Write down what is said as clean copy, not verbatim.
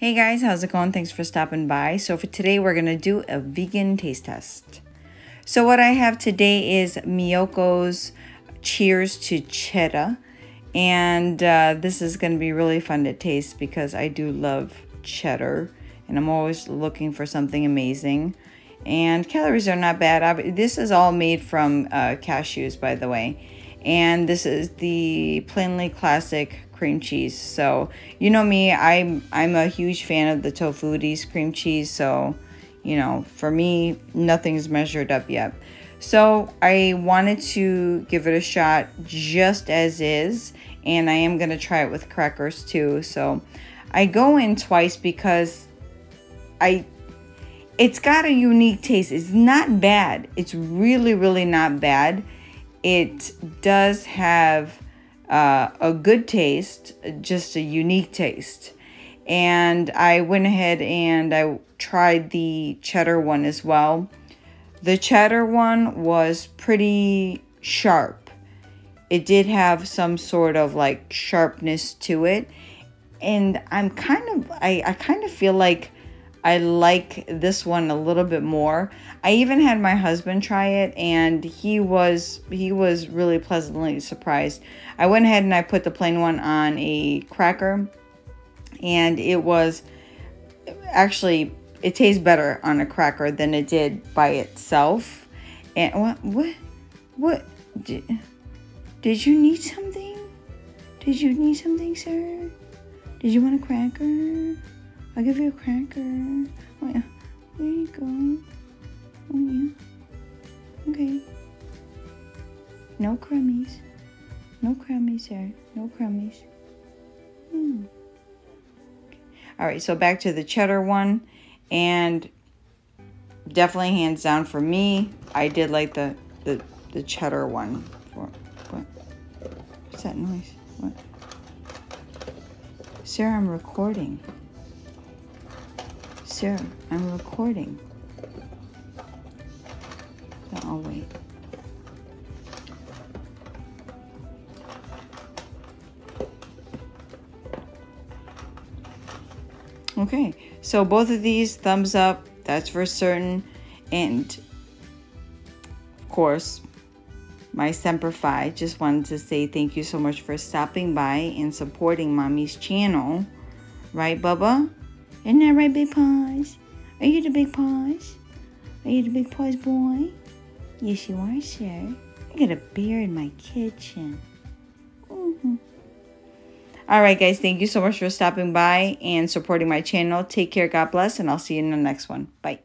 Hey guys, how's it going? Thanks for stopping by. So for today, we're going to do a vegan taste test. So what I have today is Miyoko's Cheers to Cheddar. And this is going to be really fun to taste because I do love cheddar. And I'm always looking for something amazing. And calories are not bad. This is all made from cashews, by the way. And this is the Plainly Classic cream cheese. So you know me, I'm a huge fan of the Tofutti's cream cheese, so you know, for me, nothing's measured up yet. So I wanted to give it a shot just as is, and I am gonna try it with crackers too. So I go in twice because it's got a unique taste. It's not bad. It's really, really not bad. It does have a good taste, just a unique taste. And I went ahead and I tried the cheddar one as well. The cheddar one was pretty sharp. It did have some sort of like sharpness to it. And I'm kind of, I kind of feel like I like this one a little bit more. I even had my husband try it, and he was really pleasantly surprised. I went ahead and I put the plain one on a cracker, and it was actually, it tastes better on a cracker than it did by itself. And what did you need something? Did you need something, sir? Did you want a cracker? I'll give you a cracker. Oh yeah, there you go. Oh yeah. Okay. No crummies. No crummies there. No crummies. Mm. Okay. All right, so back to the cheddar one, and definitely hands down for me, I did like the cheddar one. What's that noise? What? Sarah, I'm recording. Sir, I'm recording. So I'll wait. Okay, so both of these, thumbs up, that's for certain. And of course, my Semper Fi, just wanted to say thank you so much for stopping by and supporting Mommy's channel. Right, Bubba? Isn't that right, Big Paws? Are you the Big Paws? Are you the Big Paws boy? Yes, you are, sir. I got a beer in my kitchen. Mm-hmm. All right, guys. Thank you so much for stopping by and supporting my channel. Take care. God bless. And I'll see you in the next one. Bye.